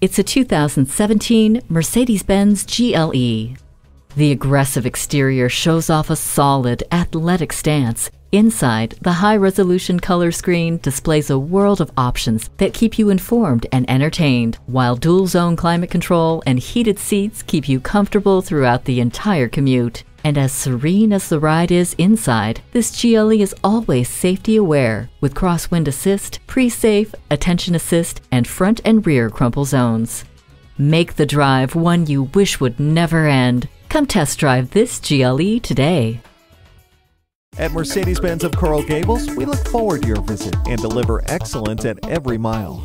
It's a 2017 Mercedes-Benz GLE. The aggressive exterior shows off a solid, athletic stance. Inside, the high-resolution color screen displays a world of options that keep you informed and entertained, while dual-zone climate control and heated seats keep you comfortable throughout the entire commute. And as serene as the ride is inside, this GLE is always safety-aware, with crosswind assist, pre-safe, attention assist, and front and rear crumple zones. Make the drive one you wish would never end. Come test drive this GLE today. At Mercedes-Benz of Coral Gables, we look forward to your visit and deliver excellence at every mile.